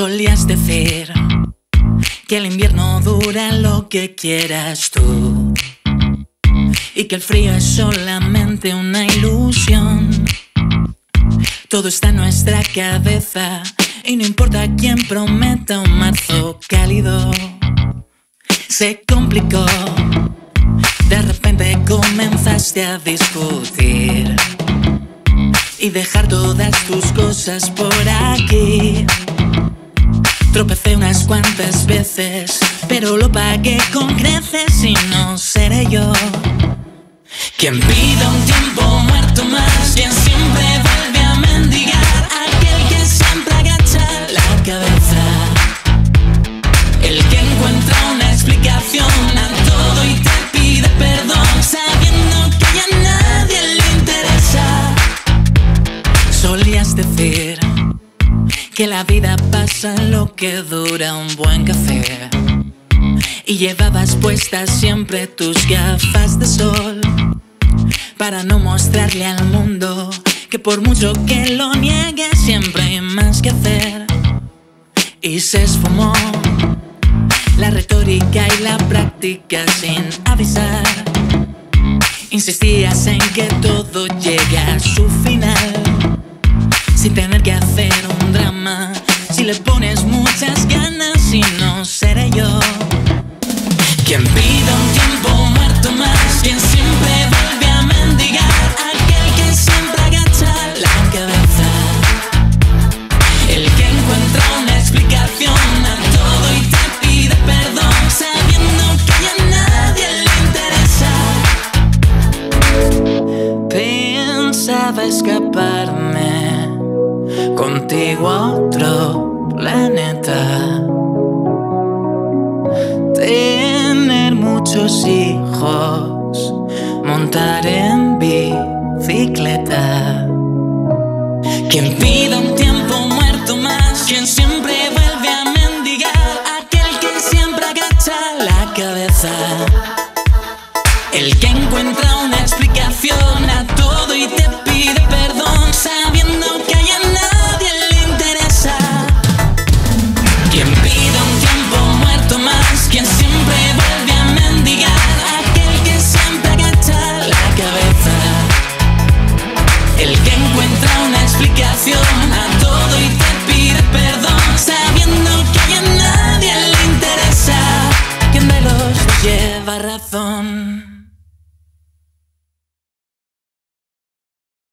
Solías decir que el invierno dura lo que quieras tú y que el frío es solamente una ilusión. Todo está en nuestra cabeza y no importa quién prometa un marzo cálido. Se complicó, de repente comenzaste a discutir y dejar todas tus cosas por aquí. Tropecé unas cuantas veces, pero lo pagué con creces y no seré yo quien pida un tiempo muerto más, quien siempre vuelve a mendigar, aquel que siempre agacha la cabeza, el que encuentra una explicación a todo y te pide perdón, sabiendo que ya nadie le interesa. Solías decir que la vida pasa lo que dura un buen café y llevabas puestas siempre tus gafas de sol para no mostrarle al mundo que por mucho que lo niegues siempre hay más que hacer. Y se esfumó la retórica y la práctica sin avisar. Insistías en que todo llega a su final sin tener que hacer un drama, si le pones muchas ganas, y no seré yo quien pida un tiempo muerto más, quien siempre vuelve a mendigar, aquel que siempre agacha la cabeza, el que encuentra una explicación a todo y te pide perdón, sabiendo que ya nadie le interesa. Pensaba escaparme contigo a otro planeta, tener muchos hijos, montar en bicicleta. Quien pida un tiempo muerto más, quien siempre vuelve a mendigar, aquel que siempre agacha la cabeza, el que encuentra una explicación a todo y te pide perdón, sabiendo que hay en nada. Explicación.